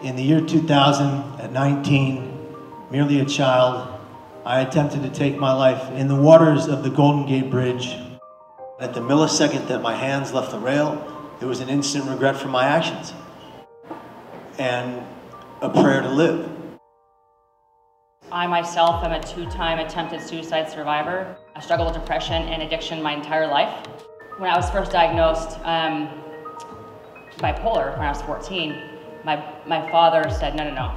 In the year 2000, at 19, merely a child, I attempted to take my life in the waters of the Golden Gate Bridge. At the millisecond that my hands left the rail, there was an instant regret for my actions and a prayer to live. I myself am a two-time attempted suicide survivor. I struggled with depression and addiction my entire life. When I was first diagnosed bipolar, when I was 14, my father said, no.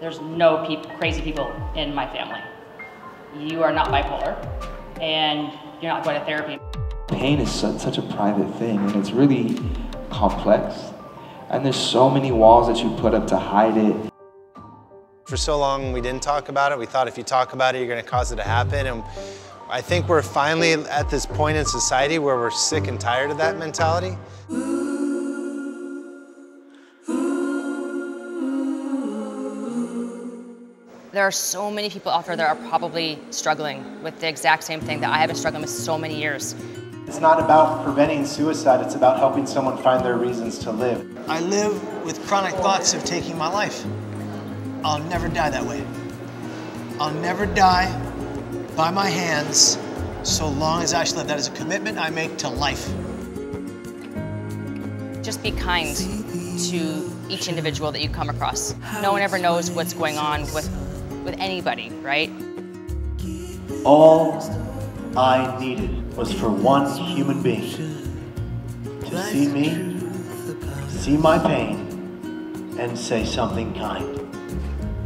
There's no crazy people in my family. You are not bipolar, and you're not going to therapy. Pain is such a private thing, and it's really complex. And there's so many walls that you put up to hide it. For so long, we didn't talk about it. We thought if you talk about it, you're gonna cause it to happen. And I think we're finally at this point in society where we're sick and tired of that mentality. There are so many people out there that are probably struggling with the exact same thing that I have been struggling with so many years. It's not about preventing suicide, it's about helping someone find their reasons to live. I live with chronic thoughts of taking my life. I'll never die that way. I'll never die by my hands so long as I live. That is a commitment I make to life. Just be kind to each individual that you come across. No one ever knows what's going on with anybody, right? All I needed was for one human being to see me, see my pain, and say something kind.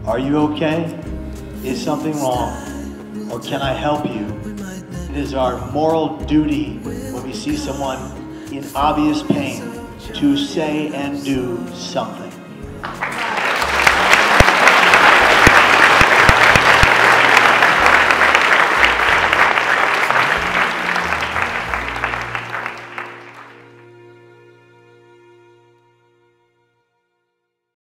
Are you okay? Is something wrong? Or can I help you? It is our moral duty when we see someone in obvious pain to say and do something.